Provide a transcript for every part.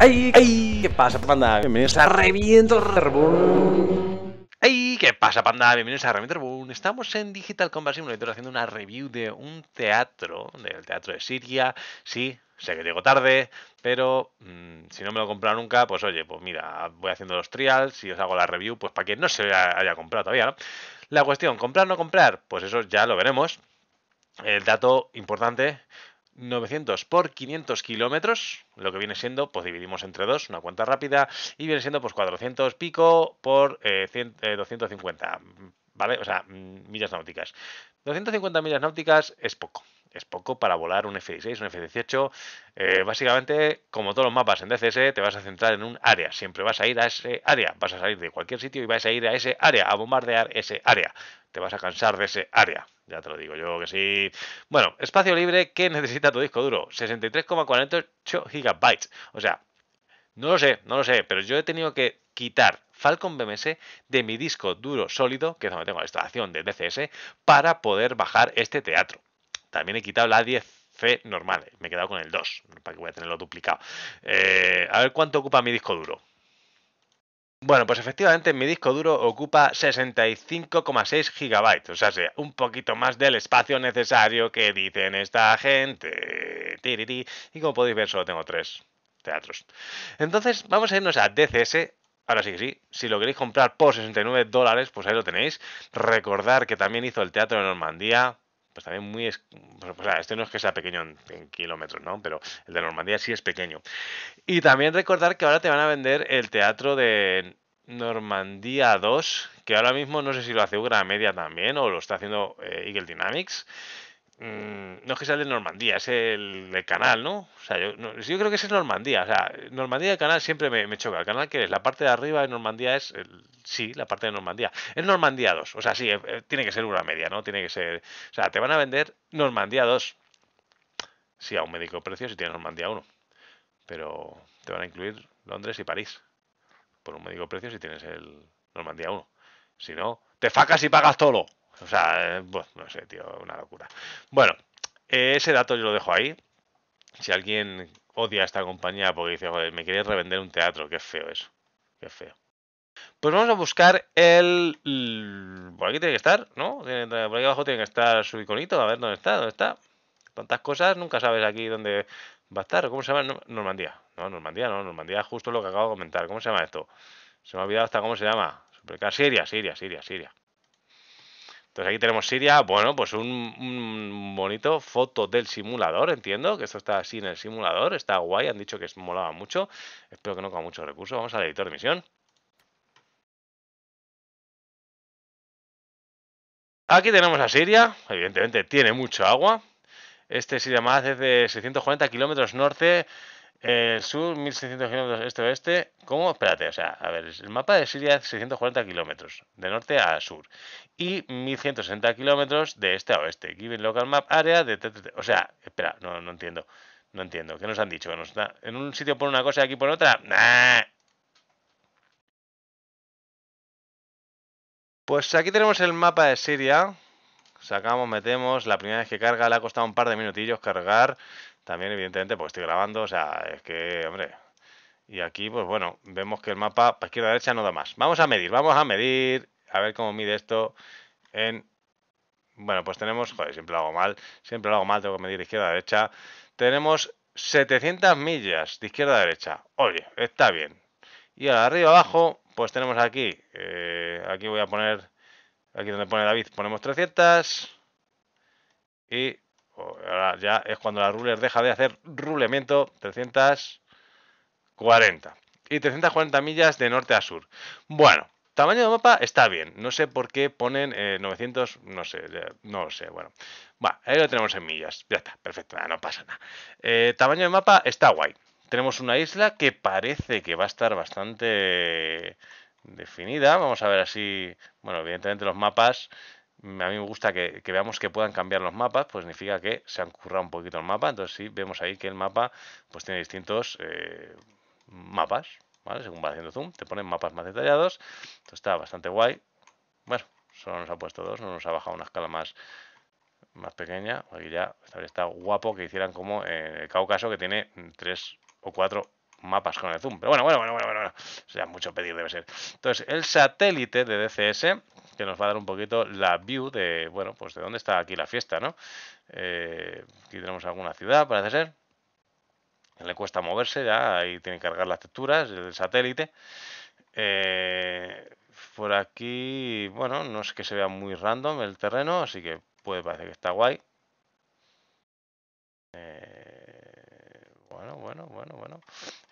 ¿Qué pasa, panda? Bienvenidos a Revientor Reborn. ¿Qué pasa, panda? Bienvenidos a Revientor Reborn. Estamos en Digital Combat Simulator haciendo una review de un teatro, del teatro de Siria. Sí, sé que llego tarde, pero si no me lo he comprado nunca, pues oye, pues mira, voy haciendo los trials y os hago la review, pues para que no se haya comprado todavía, ¿no? La cuestión, comprar o no comprar, pues eso ya lo veremos. El dato importante: 900 por 500 kilómetros, lo que viene siendo, pues dividimos entre dos, una cuenta rápida, y viene siendo pues 400 pico por 250, ¿vale? O sea, millas náuticas. 250 millas náuticas es poco para volar un F-16, un F-18. Básicamente, como todos los mapas en DCS, te vas a centrar en un área, siempre vas a ir a ese área, vas a salir de cualquier sitio y vas a ir a ese área, a bombardear ese área. Te vas a cansar de ese área, ya te lo digo yo que sí. Bueno, espacio libre que necesita tu disco duro, 63,48 GB. O sea, no lo sé, pero yo he tenido que quitar Falcon BMS de mi disco duro sólido, que es donde tengo la instalación de DCS, para poder bajar este teatro. También he quitado la A10C normal, me he quedado con el 2, para que voy a tenerlo duplicado. A ver cuánto ocupa mi disco duro. Bueno, pues efectivamente mi disco duro ocupa 65,6 GB, o sea, un poquito más del espacio necesario que dicen esta gente. Y como podéis ver, solo tengo 3 teatros. Entonces, vamos a irnos a DCS. Ahora sí que sí, si lo queréis comprar por $69, pues ahí lo tenéis. Recordar que también hizo el Teatro de Normandía. Pues también muy... o sea, este no es que sea pequeño en kilómetros, ¿no? Pero el de Normandía sí es pequeño. Y también recordar que ahora te van a vender el teatro de Normandía 2, que ahora mismo no sé si lo hace Ugramedia también o lo está haciendo Eagle Dynamics. No es que sea el de Normandía, es el del canal, ¿no? O sea, yo creo que ese es Normandía. O sea, Normandía y el canal siempre me choca. El canal, que es la parte de arriba de Normandía, es... sí, la parte de Normandía. Es Normandía 2. O sea, sí, tiene que ser Ugramedia, ¿no? Tiene que ser... O sea, te van a vender Normandía 2. Sí, a un módico precio si tienes Normandía 1. Pero te van a incluir Londres y París. Por un módico precio si tienes el Normandía 1. Si no, te facas y pagas todo. O sea, pues, no sé, tío, una locura. Bueno, ese dato yo lo dejo ahí. Si alguien odia a esta compañía porque dice, joder, me queréis revender un teatro, qué feo eso. Qué feo. Pues vamos a buscar el... Por aquí tiene que estar, ¿no? Por aquí abajo tiene que estar su iconito. A ver dónde está, Tantas cosas, nunca sabes aquí dónde va a estar. ¿Cómo se llama? Normandía. No, Normandía no, Normandía es justo lo que acabo de comentar. ¿Cómo se llama esto? Se me ha olvidado hasta cómo se llama. Siria. Entonces aquí tenemos Siria. Bueno, pues un bonito foto del simulador, entiendo, que esto está así en el simulador, está guay, han dicho que molaba mucho, espero que no con muchos recursos. Vamos al editor de misión. Aquí tenemos a Siria, evidentemente tiene mucho agua. Este Siria más es de 640 kilómetros norte, sur, 1600 kilómetros este-oeste. ¿Cómo? Espérate, o sea, a ver, el mapa de Siria es 640 kilómetros de norte a sur y 1160 kilómetros de este a oeste. Given local map área de... O sea, espera, no entiendo. No entiendo. ¿Qué nos han dicho? ¿En un sitio por una cosa y aquí por otra? Nah. Pues aquí tenemos el mapa de Siria. Sacamos, metemos. La primera vez que carga le ha costado un par de minutillos cargar. También, evidentemente, porque estoy grabando, o sea, es que, hombre... Y aquí, pues bueno, vemos que el mapa para izquierda y derecha no da más. Vamos a medir, a ver cómo mide esto en... Bueno, pues tenemos... Joder, siempre lo hago mal, tengo que medir izquierda a derecha. Tenemos 700 millas de izquierda a derecha. Oye, está bien. Y ahora, arriba abajo, pues tenemos aquí... aquí voy a poner... Aquí donde pone David ponemos 300. Y... Ahora ya es cuando la ruler deja de hacer rulemiento. 340 y 340 millas de norte a sur. Bueno, tamaño de mapa está bien. No sé por qué ponen 900, no lo sé. Bueno, ahí lo tenemos en millas. Ya está, perfecto, no pasa nada. Tamaño de mapa está guay. Tenemos una isla que parece que va a estar bastante definida. Vamos a ver así. Bueno, evidentemente los mapas... A mí me gusta que veamos que puedan cambiar los mapas, pues significa que se han currado un poquito el mapa. Entonces sí, vemos ahí que el mapa pues tiene distintos mapas, ¿vale? Según va haciendo zoom, te ponen mapas más detallados. Esto está bastante guay. Bueno, solo nos ha puesto 2, no nos ha bajado una escala más pequeña. Aquí ya está guapo que hicieran como el Cáucaso, que tiene 3 o 4 mapas con el zoom. Pero bueno. O sea, mucho pedir debe ser. Entonces, el satélite de DCS, que nos va a dar un poquito la view de, bueno, pues de dónde está aquí la fiesta, ¿no? Aquí tenemos alguna ciudad, parece ser. Le cuesta moverse ya, ahí tiene que cargar las texturas del satélite. Por aquí, bueno, no es que se vea muy random el terreno, así que puede parecer que está guay. Bueno.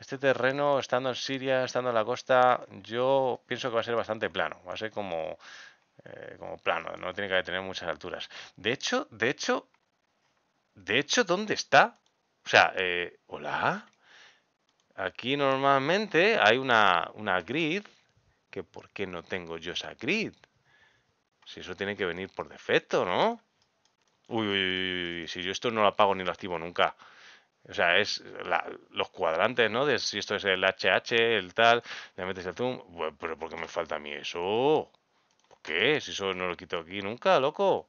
Este terreno, estando en Siria, estando en la costa, yo pienso que va a ser bastante plano. Va a ser como plano, no tiene que tener muchas alturas. De hecho, ¿dónde está? O sea, hola. Aquí normalmente hay una grid, que ¿por qué no tengo yo esa grid? Si eso tiene que venir por defecto, ¿no? Uy, si yo esto no lo apago ni lo activo nunca. O sea, es los cuadrantes, ¿no? De si esto es el HH, el tal, le metes el zoom. Bueno, pero ¿por qué me falta a mí eso? ¿Por qué? Si eso no lo quito aquí nunca, loco.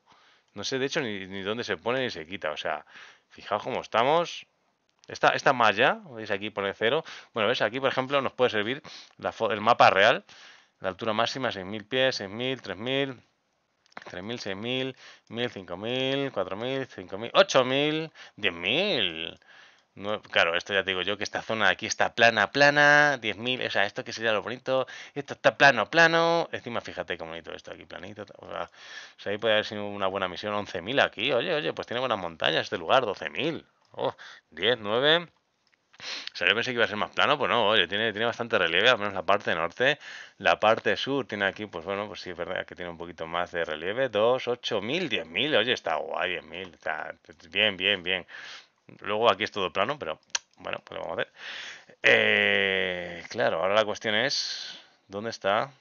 No sé, de hecho, ni dónde se pone ni se quita. O sea, fijaos cómo estamos. Esta malla, veis aquí pone 0. Bueno, ves, aquí, por ejemplo, nos puede servir el mapa real. La altura máxima 6.000 pies, 6.000, 3.000... 3.000, 6.000, 1.000, 5.000, 4.000, 5.000, 8.000, 10.000. No, claro, esto ya te digo yo que esta zona aquí está plana, 10.000, o sea, esto que sería lo bonito, esto está plano, encima fíjate qué bonito esto aquí, planito, o sea, ahí puede haber sido una buena misión, 11.000 aquí, oye, pues tiene buenas montañas este lugar, 12.000, 10, 9, o sea, yo pensé que iba a ser más plano, pues no, oye, tiene bastante relieve, al menos la parte norte, la parte sur tiene aquí, pues bueno, pues sí, es verdad que tiene un poquito más de relieve, 2, 8.000, 10.000, oye, está guay, 10.000, está bien. Luego aquí es todo plano, pero bueno, pues lo vamos a hacer. Claro, ahora la cuestión es ¿dónde está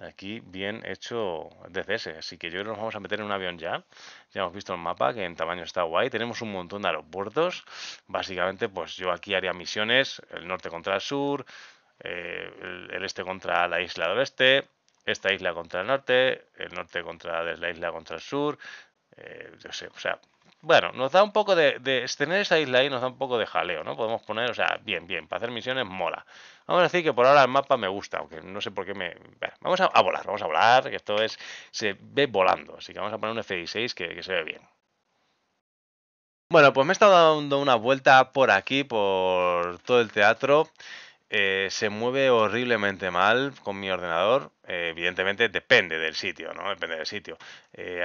aquí bien hecho DCS? Así que yo creo que nos vamos a meter en un avión ya. Ya hemos visto el mapa, que en tamaño está guay. Tenemos un montón de aeropuertos. Básicamente, pues yo aquí haría misiones. El norte contra el sur, el este contra la isla del oeste, esta isla contra el norte contra la isla contra el sur. Yo sé, o sea... Bueno, nos da un poco de tener esa isla ahí, nos da un poco de jaleo, ¿no? Podemos poner, o sea, bien, para hacer misiones mola. Vamos a decir que por ahora el mapa me gusta, aunque no sé por qué me... Bueno, vamos a volar, que esto es... Se ve volando, así que vamos a poner un F-16 que se ve bien. Bueno, pues me he estado dando una vuelta por aquí, por todo el teatro. Se mueve horriblemente mal con mi ordenador, evidentemente depende del sitio, ¿no? Depende del sitio.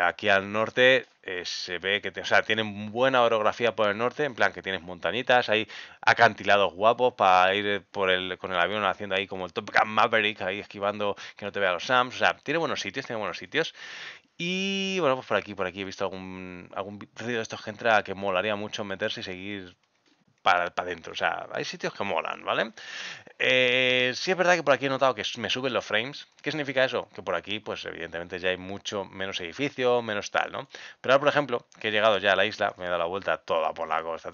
Aquí al norte se ve que, o sea, tienen buena orografía por el norte, en plan que tienes montañitas, hay acantilados guapos para ir con el avión haciendo ahí como el Top Gun Maverick, ahí esquivando que no te vean los SAMs, o sea, tiene buenos sitios. Y bueno, pues por aquí he visto algún vídeo de estos que entra que molaría mucho meterse y seguir... Para adentro, o sea, hay sitios que molan, ¿vale? Sí es verdad que por aquí he notado que me suben los frames. ¿Qué significa eso? Que por aquí, pues evidentemente ya hay mucho menos edificio, menos tal, ¿no? Pero ahora, por ejemplo, que he llegado ya a la isla, me he dado la vuelta toda por la costa,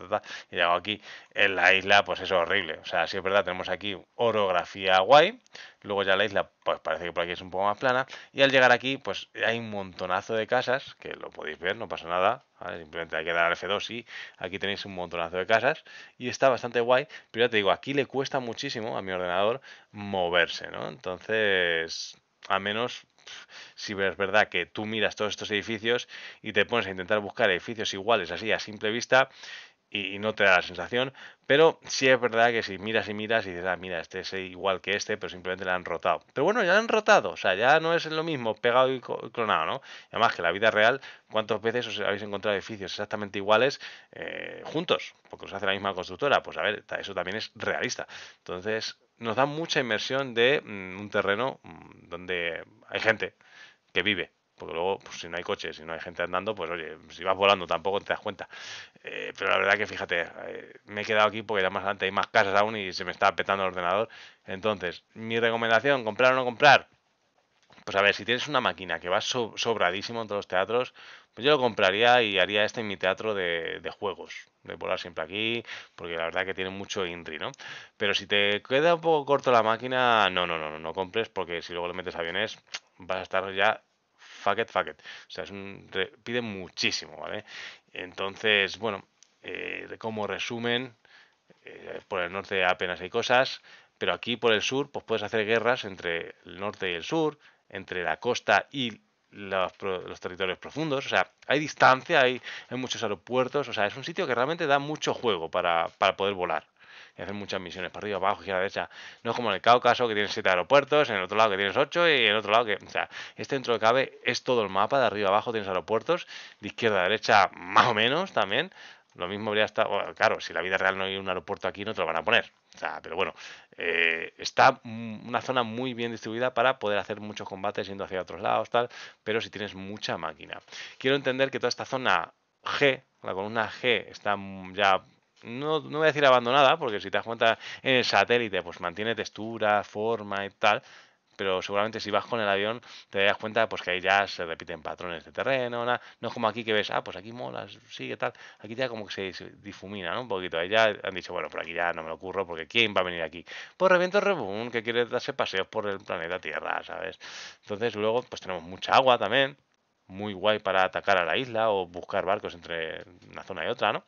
he llegado aquí en la isla, pues eso es horrible. O sea, sí es verdad, tenemos aquí orografía guay, luego ya la isla, pues parece que por aquí es un poco más plana, y al llegar aquí, pues hay un montonazo de casas, que lo podéis ver, no pasa nada. ¿Vale? Simplemente hay que dar F2 y aquí tenéis un montonazo de casas y está bastante guay, pero ya te digo, aquí le cuesta muchísimo a mi ordenador moverse, ¿no? Entonces, a menos si es verdad que tú miras todos estos edificios y te pones a intentar buscar edificios iguales así a simple vista y no te da la sensación, pero sí es verdad que si miras y dices, ah, mira, este es igual que este, pero simplemente le han rotado. Pero bueno, ya lo han rotado, o sea, ya no es lo mismo pegado y clonado, ¿no? Y además que la vida real, ¿cuántas veces os habéis encontrado edificios exactamente iguales juntos? Porque os hace la misma constructora, pues a ver, eso también es realista. Entonces, nos da mucha inmersión de un terreno donde hay gente que vive. Porque luego, pues, si no hay coches, si no hay gente andando, pues oye, si vas volando tampoco te das cuenta. Pero la verdad que fíjate, me he quedado aquí porque ya más adelante hay más casas aún y se me está petando el ordenador. Entonces, mi recomendación, comprar o no comprar. Pues a ver, si tienes una máquina que va sobradísimo en todos los teatros, pues yo lo compraría y haría este en mi teatro de juegos. De volar siempre aquí, porque la verdad que tiene mucho INRI, ¿no? Pero si te queda un poco corto la máquina, no compres, porque si luego le metes aviones, vas a estar ya... Fuck it. O sea, pide muchísimo, ¿vale? Entonces, bueno, como resumen, por el norte apenas hay cosas, pero aquí por el sur pues puedes hacer guerras entre el norte y el sur, entre la costa y los territorios profundos. O sea, hay distancia, hay muchos aeropuertos. O sea, es un sitio que realmente da mucho juego para poder volar y hacer muchas misiones para arriba, abajo, izquierda, derecha. No es como en el Cáucaso, que tienes 7 aeropuertos, en el otro lado que tienes 8 y en el otro lado que... O sea, este dentro de cabe es todo el mapa, de arriba abajo tienes aeropuertos, de izquierda a derecha más o menos también. Lo mismo habría estado... Bueno, claro, si en la vida real no hay un aeropuerto aquí no te lo van a poner. O sea, pero bueno, está una zona muy bien distribuida para poder hacer muchos combates yendo hacia otros lados, tal, pero si tienes mucha máquina. Quiero entender que toda esta zona G, la columna G, está ya... No voy a decir abandonada, porque si te das cuenta en el satélite, pues mantiene textura, forma y tal, pero seguramente si vas con el avión te das cuenta pues que ahí ya se repiten patrones de terreno, no es como aquí que ves, ah, pues aquí mola, sigue tal, aquí ya como que se difumina, ¿no? Un poquito, ahí ya han dicho, bueno, por aquí ya no me lo ocurro, porque ¿quién va a venir aquí? Pues Revientor Reborn, que quiere darse paseos por el planeta Tierra, ¿sabes? Entonces luego pues tenemos mucha agua también, muy guay para atacar a la isla o buscar barcos entre una zona y otra, ¿no?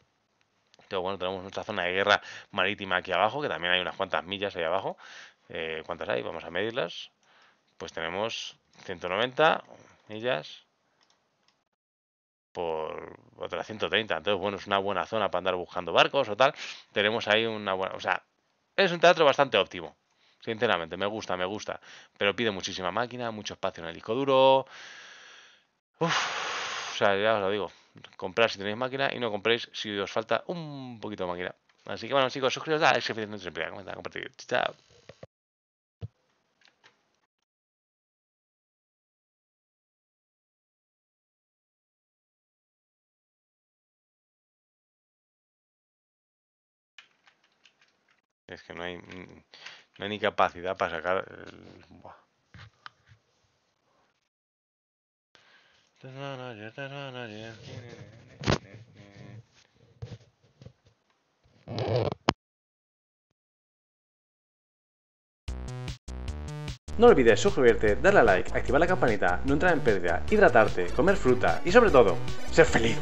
Bueno, tenemos nuestra zona de guerra marítima aquí abajo, que también hay unas cuantas millas ahí abajo. ¿Cuántas hay? Vamos a medirlas. Pues tenemos 190 millas por otras 130. Entonces, bueno, es una buena zona para andar buscando barcos o tal. Tenemos ahí una buena... O sea, es un teatro bastante óptimo. Sinceramente, me gusta. Pero pide muchísima máquina, mucho espacio en el disco duro. Uf, o sea, ya os lo digo. Comprar si tenéis máquina y no compréis si os falta un poquito de máquina. Así que bueno, chicos, suscribiros a F-18, comentar, compartir. Chao. Es que no hay ni capacidad para sacar el... Buah. No olvides suscribirte, darle a like, activar la campanita, no entrar en pérdida, hidratarte, comer fruta y sobre todo, ser feliz.